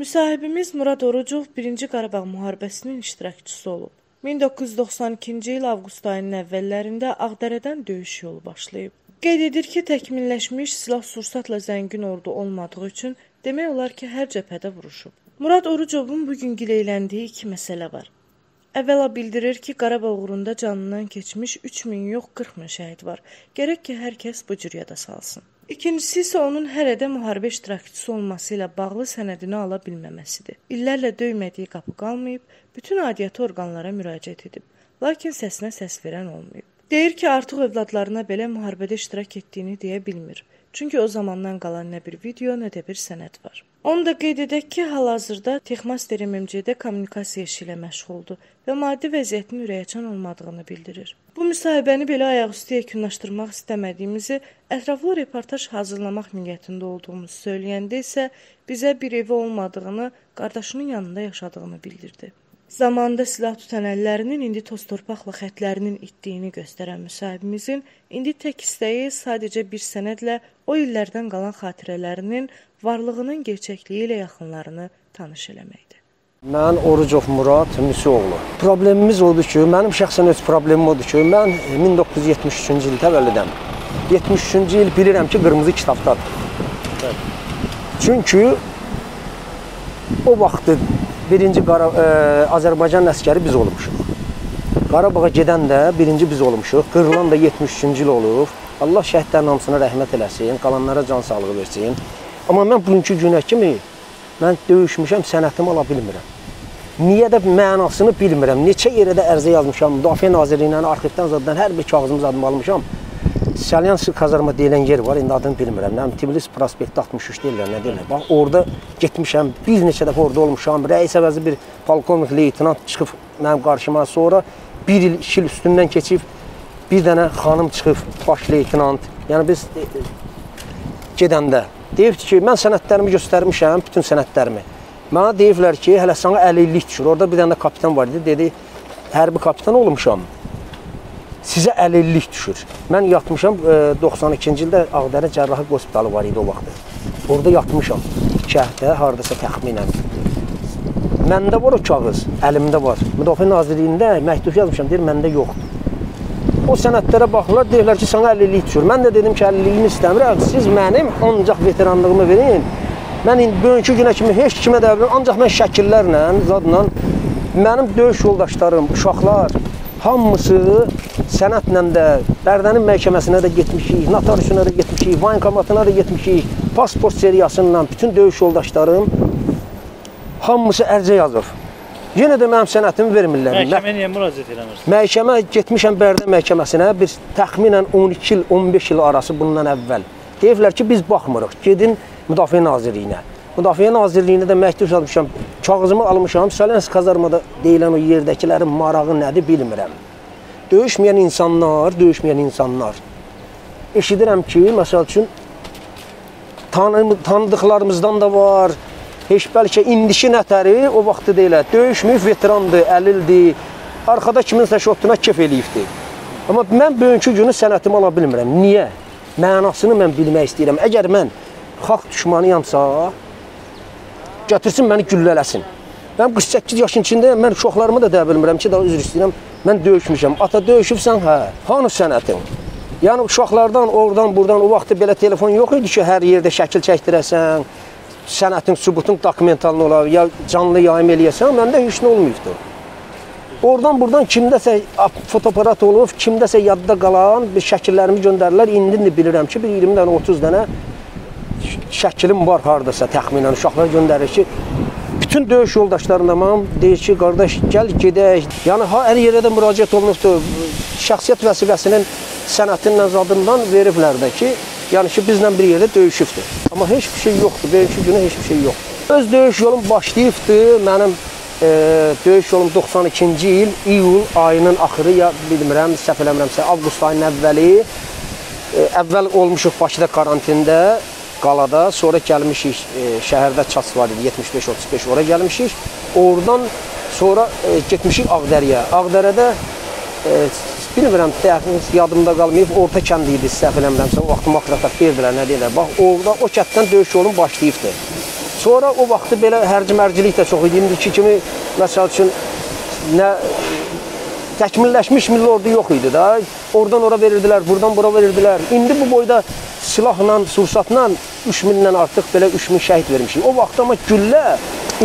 Müsahibimiz Murad Orucov 1-ci Qarabağ müharibəsinin iştirakçısı olub. 1992-ci il avqust ayının əvvəllərində Ağdərədən döyüş yolu başlayıb. Qeyd edir ki, təkmilləşmiş silah-sursatla zəngin ordu olmadığı üçün demək olar ki, hər cəbhədə vuruşub. Murad Orucovun bugün gileyləndiyi iki məsələ var. Əvvəla bildirir ki, Qarabağ uğrunda canından keçmiş 3000 yox 40000 şəhid var. Gərək ki, hər kəs bu cür yada salsın. İkincisi isə onun hər ədə müharibə iştirakçısı olması ilə bağlı sənədini ala bilməməsidir. İllərlə döymədiyi qapı qalmayıb, bütün adiyyatı orqanlara müraciət edib, lakin səsinə səs verən olmayıb. Deyir ki, artıq övladlarına belə müharibədə iştirak etdiyini deyə bilmir. Çünki o zamandan qalan nə bir video, nə də bir sənəd var. Onu da qeyd edək ki, hal-hazırda Texmaster MMC-də kommunikasiya işi ilə məşğuldur və maddi vəziyyətinin ürəkaçan olmadığını bildirir. Bu müsahibəni belə ayaqüstü yekunlaşdırmaq istəmədiyimizi, ətraflı reportaj hazırlamaq niyyətində olduğumuzu söyləyəndə isə bizə bir evi olmadığını, qardaşının yanında yaşadığını bildirdi. Zamanında silah tutan əllərinin indi toz torpaqla xətlərinin itdiyini göstərən müsahibimizin indi tək istəyi sadəcə bir sənədlə o illərdən qalan xatirələrinin varlığının gerçəkliyi ilə yaxınlarını tanış eləməkdir. Mən Orucov Murad Müsüoğlu. Problemimiz odur ki, mənim şəxsən öz problemim odur ki, mən 1973-cü il təvəllüdəm. 73-cü il bilirəm ki, qırmızı kitabdadır. Çünki o vaxtı birinci Azərbaycan əskəri biz olmuşuq. Qarabağa gedən də birinci biz olmuşuq. Qırılan da 73-cü il olub. Allah şəhidlərin hamısına rəhmət eləsin, qalanlara can sağlığı versin. Amma mən bugünkü günə kimi mən döyüşmüşəm, sənətimi ala bilmirəm. Niyə də mənasını bilmirəm. Neçə yerə də ərzə yazmışam. Müdafiə Nazirliyindən, arxivdən, zaddan hər bir kağızımız adımı almışam. Salyan kazarma deyilən yer var, indi adını bilmirəm. Nəm Tbilis prospekti 63 deyirlər, nə deyirlər. Bax, orada getmişəm, bir neçə dəfə orada olmuşam. Rəis əvəzi bir polkovnik, leytinant çıxıb mənim qarşıma. Sonra bir il, iki il üstündən keçib, bir dənə xanım çıxıb, baş leytinant. Yəni biz gedəndə deyib ki, mən sənətlərimi göstərmişəm, bütün sənətlərimi. Mənə deyiblər ki, hələ sana 50 illik düşür. Orada bir dənə kapitan var idi, dedi, hərbi kapitan olmuşam. Sizə 50 illik düşür. Mən yatmışam, 92-ci ildə Ağdərə Cərrahi Qospitalı var idi o vaxtı. Orada yatmışam, kəhdə, haradasa təxminən. Məndə var o kağız, əlimdə var. Müdafiə Nazirliyində məktub yazmışam, deyir, məndə yoxdur. O sənətlərə baxırlar, deyirlər ki, sana 50 illik düşür. Mən də dedim ki, 50 ilini istəmirəm, siz mənim ancaq veteranlığımı verin. Mən bugünkü günə kimi heç kimə də bilmirəm, ancaq mən şəkillərlə, zadla, mənim döyüş yoldaşlarım, uşaqlar, hamısı sənətlə də, Bərdənin məhkəməsinə də getmişik, notariusuna da getmişik, vankomatına da getmişik, pasport seriyasıyla bütün döyüş yoldaşlarım hamısı ərcə yazır. Yenə də mənim sənətimi vermirlər. Məhkəmə niyə müraciət eləmirsiniz? Məhkəmə getmişəm Bərdə məhkəməsinə, biz təxminən 12 il, 15 il arası bundan əvvəl. Deyirlər ki, biz baxmırıq, gedin Müdafiə Nazirliyinə. Müdafiə Nazirliyinə də məktub yazmışam, kağızımı almışam, Salyansk kazarmada deyilən o yerdəkilərin marağı nədir bilmirəm. Döyüşməyən insanlar. Eşidirəm ki, məsəl üçün, tanıdıqlarımızdan da var, heç bəlkə indiki nətəri o vaxtı deyilə, döyüşməyib veterandır, əlildir, arxada kiminsə şotuna kef eləyibdir. Amma mən bugünkü günü sənətimi ala bilmirəm. Niyə? Mənasını mən bilmək istəyirəm. Əgər mən xalq düşmanıyamsa, gətirsin, məni güllələsin. Mən 48 yaşın içində mən uşaqlarımı da deyə bilmirəm ki, daha üzr istəyirəm, mən döyüşmüşəm. Ata döyüşübsən, hə, hanı sənətin? Yəni, uşaqlardan, oradan, buradan, o vaxtda belə telefon yox idi ki, hər yerdə şəkil çəkdirəsən, sənətin, sübutun dokumentalını olar, ya canlı yayım eləyəsən, məndə heç nə olmayıbdır. Oradan, buradan kimdəsə fotoaparat olub, kimdəsə yadda qalan bir şəkillərimi göndərirlər, indi bilirəm ki, bir 20 dənə, 30 dənə şəkilim var haradasa təxminən, uşaqlar göndərir ki, bütün döyüş yoldaşlarında mənim deyir ki, qardaş, gəl gedək. Yəni, hər yerə də müraciət olunubdur, şəxsiyyət vəsiqəsinin sənətinlə, zadından veriblər də ki, yəni ki, bizlə bir yerdə döyüşübdür. Amma heç bir şey yoxdur, bugünkü günə heç bir şey yoxdur. Öz döyüş yolum başlayıbdır, mənim döyüş yolum 92-ci il, iyul ayının axırı, ya bilmirəm, səhv eləmirəmsə, avqust ayının əvvəli, əvvəl olmuşuq Bakıda karantində, qalada, sonra gəlmişik, şəhərdə çats var idi, 75-35, ora gəlmişik. Oradan sonra getmişik Ağdərəyə. Ağdərədə, bilmirəm, yadımda qalmayıb, orta kəndi idi, səhv eləmirəmsə, o vaxt makrata verdilər, nə deyirlər. Bax, orada o kətdən döyüş yolun başlayıbdır. Sonra o vaxtı belə hərc-mərcilik də çox idi. İndiki kimi, məsəl üçün, nə təkmilləşmiş milli ordu yox idi da. Oradan ora verirdilər, buradan bura verirdilər. İndi bu boyda silahla, sursatla 3000-dən artıq belə 3000 şəhid vermişik. O vaxt amma güllə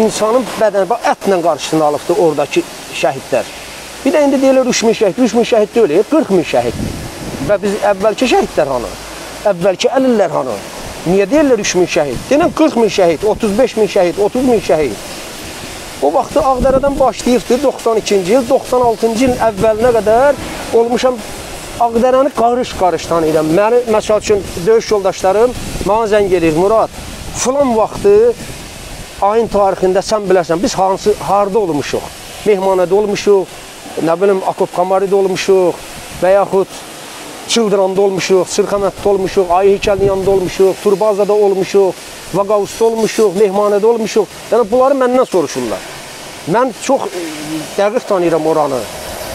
insanın bədəni, bax, ətlə qarşısını alıbdı oradakı şəhidlər. Bir də indi deyirlər 3000 şəhid, 3000 şəhid deyil, 40000 şəhid. Və biz əvvəlki şəhidlər hanı? Əvvəlki əlillər hanı? Niyə deyirlər 3000 şəhid? Deyilən 40000 şəhid, 35000 şəhid, 30000 şəhid. O vaxtı Ağdərədən başlayıbdır 92-ci il, 96-cı ilin əvvəlinə qədər olmuşam Ağdərəni qarış-qarış tanıyıram. Məni, məsəl üçün, döyüş yoldaşlarım mənə zəng eləyir, Murad, filan vaxtı ayın tarixində sən bilərsən, biz harda olmuşuq? Mehmanədə olmuşuq, nə bilim, Akubqamaridə olmuşuq və yaxud Çıldıranda olmuşuq, Sırxəməddə olmuşuq, Ayyəkəlinin yanında olmuşuq, Turbazada olmuşuq, Vaqavusda olmuşuq, Mehmanədə olmuşuq. Yəni, bunları məndən soruşurlar. Mən çox dəqiq tanıyıram oranı.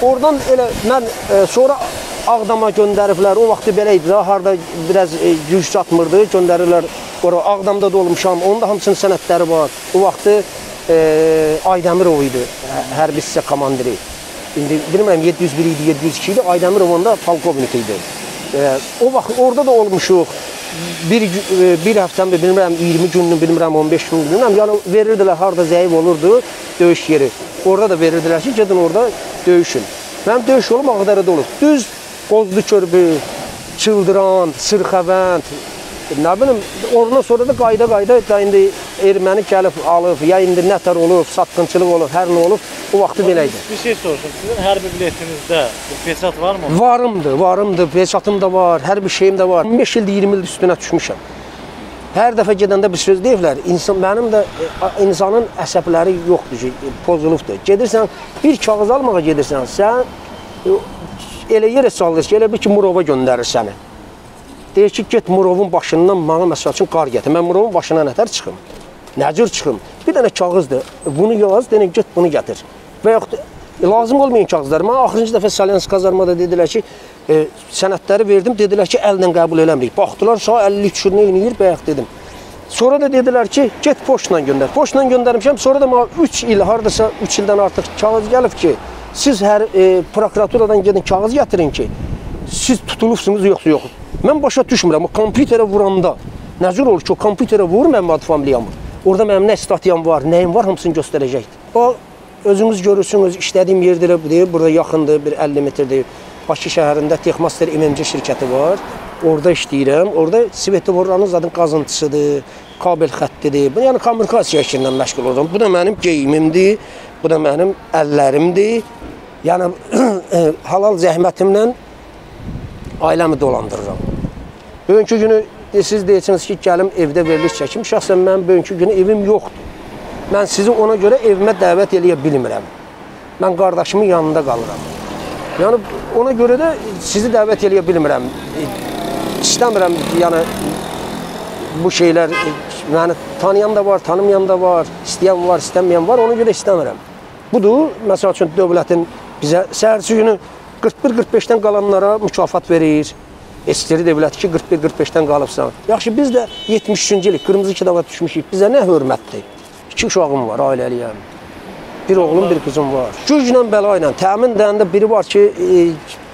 Oradan elə mən sonra Ağdama göndəriblər. O vaxtı belə idi, harada biraz güc çatmırdı, göndərirlər. Ağdamda da olmuşam, onun da hamısının sənətləri var. O vaxtı Aydəmirov idi, hərbi hisse komandiri. İndi bilmirəm, 701 idi, 702 idi, Aydəmirov onda polkovnik idi. O vaxt orada da olmuşuq, bir həftəmi bilmirəm, 20 gününü bilmirəm, 15 gününü bilmirəm, yəni verirdilər, harada zəif olurdu döyüş yeri. Orada da verirdilər ki, gedin orada döyüşün. Mənim döyüş yolum Ağdərədə olub. Düz Bozlu körbü, Çıldıran, Sırxəvənd, nə bilim, oradan sonra da qayda-qayda indi erməni gəlib alıb, ya indi nətər olub, satqınçılıq olub, hər nə olub, o vaxtı belə idi. Bir şey soruşum, sizin hərbi biletinizdə peçat var mı? Varımdır, peçatım da var, hər bir şeyim də var. 15 ildir, 20 ildir üstünə düşmüşəm. Hər dəfə gedəndə bir söz deyirlər, mənim də insanın əsəbləri yoxdur ki, pozulubdur. Gedirsən, bir kağız almağa gedirsən, sən elə yerə salır ki, elə bir ki, Murova göndərir səni. Deyir ki, get Murovun başından mənə məsəl üçün qar gətir. Mən Murovun başına nətər çıxım? Nəcür çıxım? Bir dənə kağızdır. Bunu yaz, deyir, get bunu gətir. Və yaxud, lazım olmayan kağızlar. Mənə axırıncı dəfə Salyansk kazarmada dedilər ki, sənətləri verdim, dedilər ki, əldən qəbul eləmirik. Baxdılar, sağ 53 şürünə yönəyir, bəyək dedim. Sonra da dedilər ki, get poçla göndər. Poçla göndərmişəm, sonra da mənə 3 il, haradasa 3 ildən artıq kağız gəlib ki, siz hər prokuraturadan gedin, kağız gətirin ki, siz tutulubsunuz, yoxsa yox. Mən başa düşmürəm, o kompüterə vuranda nəcür olur ki, o kompüterə vurur, mənim adı familiyam var. Orada mənim nə statiyam var, nəyim var, hamısını göstərəcəkdir. O, özünüz görürsünüz, işlədiyim yerdir, burada yaxındır, bir 50 metrdir. Bakı şəhərində Texmaster MMC şirkəti var, orada işləyirəm. Orada svetoforların zadın qazıntısıdır, kabel xəttidir. Yəni, kommunikasiya işindən məşğul oluram. Bu da mənim geyimimdir, bu da mənim əllərimdir. Yəni, halal zəhmətimlə ailəmi dolandırıram. Bugünkü günü siz deyirsiniz ki, gəlim evdə veriliş çəkim. Şəxsən mən bugünkü günü evim yoxdur. Mən sizi ona görə evimə dəvət eləyə bilmirəm. Mən qardaşımın yanında qalıram. Yəni, ona görə də sizi dəvət eləyə bilmirəm. İstəmirəm, yəni, bu şeylər, yəni, tanıyan da var, tanımayan da var, istəyən var, istəməyən var, ona görə istəmirəm. Budur, məsəl üçün, dövlətin bizə səhərsi günü 41-45-dən qalanlara mükafat verir. İstəyir dövlət ki, 41-45-dən qalıbsan. Yaxşı, biz də 73-cü ilik, qırmızı kilava düşmüşük. Bizə nə hörmətdir? 2 uşağım var, ailəliyəm. Bir oğlum, bir qızım var. Güclə, bəla ilə, təmin dəyəndə biri var ki,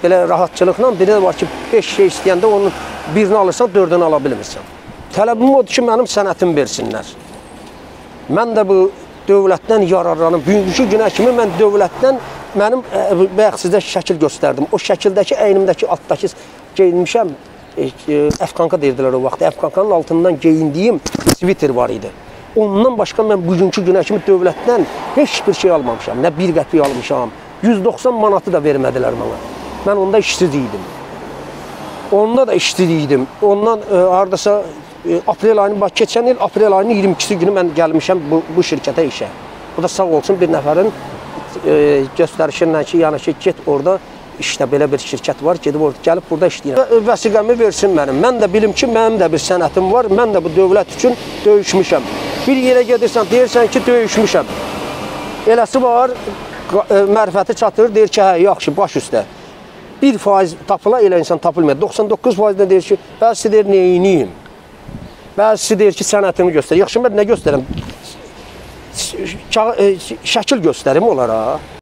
belə rahatçılıqla, biri də var ki, 5 şey istəyəndə onun birini alırsan, 4-ünü ala bilmirsən. Tələbim odur ki, mənim sənətim versinlər. Mən də bu dövlətdən yararlanım. Bugünkü günə kimi mən dövlətdən mənim bayaq sizə şəkil göstərdim. O şəkildəki, əynimdəki, altdakı geyinmişəm. Əfqanqa deyirdilər o vaxt. Əfqanqanın altından geyindiyim sviter var idi. Ondan başqa mən bugünkü günə kimi dövlətdən heç bir şey almamışam. Nə bir qəpiy almışam. 190 manatı da vermədilər mənə. Mən onda işsiz idim. Onda da işsiz idim. Ondan haradasa aprel ayının, bax, keçən il aprel ayının 22-ci günü mən gəlmişəm bu şirkətə işə. O da sağ olsun bir nəfərin göstərişinlə ki, yəni ki, get orada işlə belə bir şirkət var, gedib orada gəlib burada işləyirəm. Vəsiqəmi versin mənim. Mən də bilim ki, mənim də bir sənətim var, mən də bu dövlət üçün döyüşmüşəm. Bir yerə gedirsən, deyirsən ki, döyüşmüşəm. Eləsi var, mərifəti çatır, deyir ki, hə, yaxşı, baş üstə. 1% tapıla elə insan tapılmıyor. 99% deyir ki, bəzi deyir, neyiniyim? Bəzisi deyir ki, sənətimi göstər. Yaxşı, mən nə göstərim? Şəkil göstərim onlara.